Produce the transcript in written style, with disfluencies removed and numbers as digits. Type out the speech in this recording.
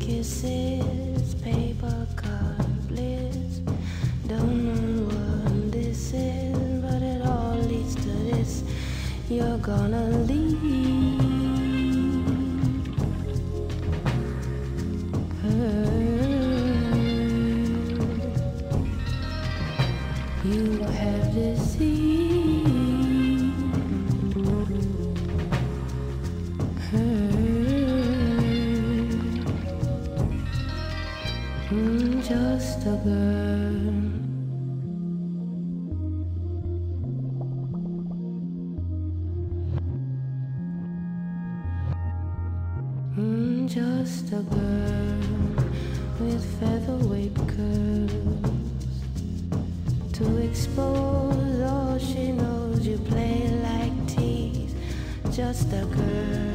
Kisses, paper card bliss. Don't know what this is, but it all leads to this. You're gonna leave her. You have deceived her. Just a girl. Just a girl with featherweight curls. To expose all she knows, you play like tease. Just a girl.